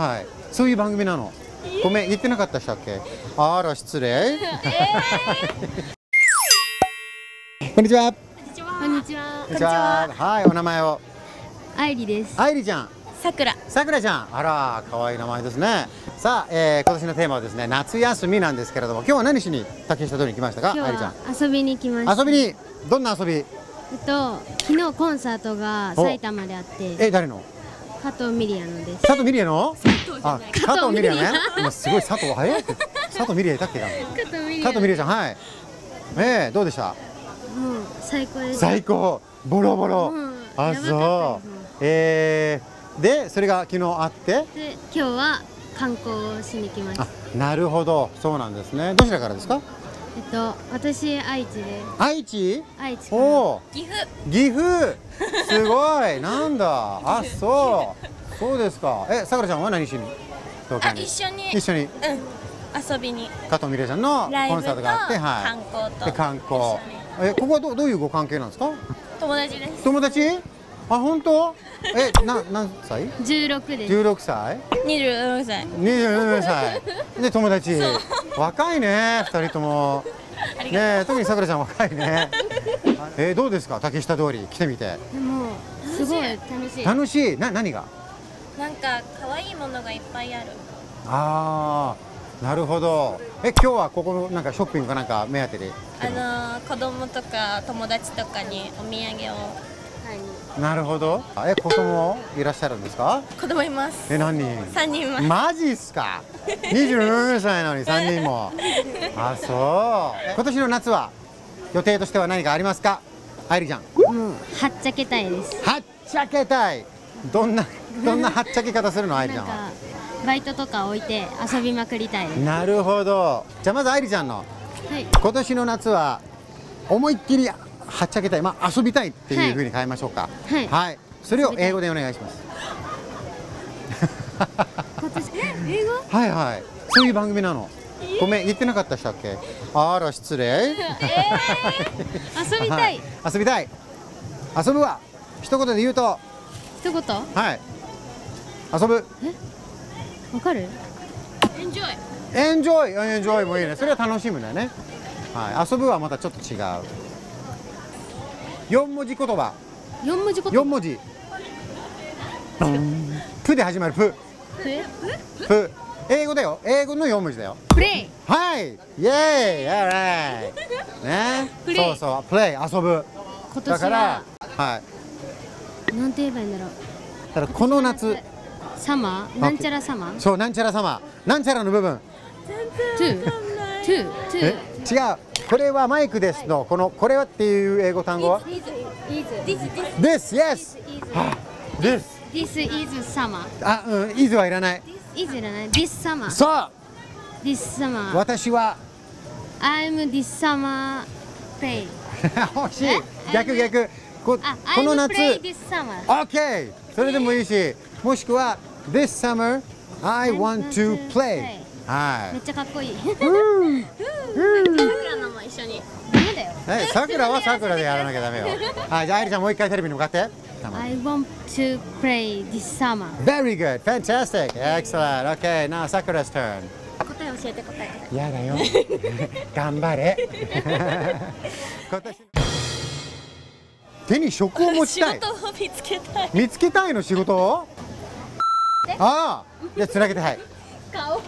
はい、そういう番組なの。ごめん、言ってなかったでしたっけ。あら、失礼。こんにちは。こんにちは。こんにちは。はい、お名前を。愛理です。愛理ちゃん。さくらちゃん。あら、可愛い名前ですね。さあ、今年のテーマはですね、夏休みなんですけれども、今日は何しに竹下通りに来ましたか。愛理ちゃん。遊びに来ました。遊びに、どんな遊び。昨日コンサートが埼玉であって。誰の。加藤ミリアのです。加藤ミリアの？あ、加藤ミリアね。今すごい佐藤早いって。佐藤ミリアいたっけか。加藤ミリアちゃん、はい。どうでした？もう最高です。最高。ボロボロ。あ、そう。でそれが昨日あって。で今日は観光をしに来ました。なるほど、そうなんですね。どちらからですか？私愛知です。愛知。お、岐阜。すごい、なんだ。あ、そう。そうですか。さくらちゃんは何しに。東京に。一緒に。遊びに。加藤美玲ちゃんのコンサートがあって、はい。観光。ここはどういうご関係なんですか。友達です。友達。あ、本当。何歳。16です。16歳。26歳。27歳。で、友達。若いね、二人とも。ね、特にさくらちゃん若いね。どうですか、竹下通り来てみて。もう、すごい楽しい。何が。なんか、可愛いものがいっぱいある。ああ、なるほど。今日はここのなんかショッピングかなんか目当てで。子供とか友達とかにお土産を。なるほど。子供いらっしゃるんですか。子供います。何人。3人います。マジっすか。27歳なのに3人も。あ、そう。今年の夏は予定としては何かありますか。愛理ちゃん。うん、はっちゃけたいです。はっちゃけたい。どんなはっちゃけ方するの、愛理ちゃんは。バイトとか置いて遊びまくりたいです。なるほど。じゃあまず愛理ちゃんの。はい。今年の夏は思いっきり。はっちゃけたい、まあ遊びたいっていう風に変えましょうか。はい。はい。それを英語でお願いします。英語？はいはい。そういう番組なの。ごめん、言ってなかったでしたっけ。あら、失礼。遊びたい。遊ぶは一言で言うと。一言？はい。遊ぶ。わかる？エンジョイもいいね。それは楽しむんだよね。はい。遊ぶはまたちょっと違う。4文字言葉。プで始まるプ。プ。英語だよ。英語の4文字だよ。プレイ。はい。イエーイ。やれ。ね。そうそう。プレイ、遊ぶ。だから。はい。なんて言えばいいんだろう。だからこの夏。サマー。なんちゃらサマー。そう、なんちゃらサマー。なんちゃらの部分。違う。これはマイクですの、これはっていう英語単語は This, yes! This is summer. あ、うん、is はいらない。This summer. そう This summer. 私は I'm this summer play. 欲しい。逆。この夏。I'm play this summer. OK! それでもいいし、もしくは This summer, I want to play.めっちゃかっこいい。さくらのも一緒に。ダメだよ。さくらはさくらでやらなきゃダメよ。はい、じゃあ愛理ちゃんもう一回テレビに向かって。I want to play this summer. Very good, fantastic, excellent. Okay, now Sakura's turn. 答え教えて答え。やだよ。頑張れ。今年手に職を持ちたい。仕事を見つけたい。見つけたいの仕事を？ああ、じゃあつなげてはい。顔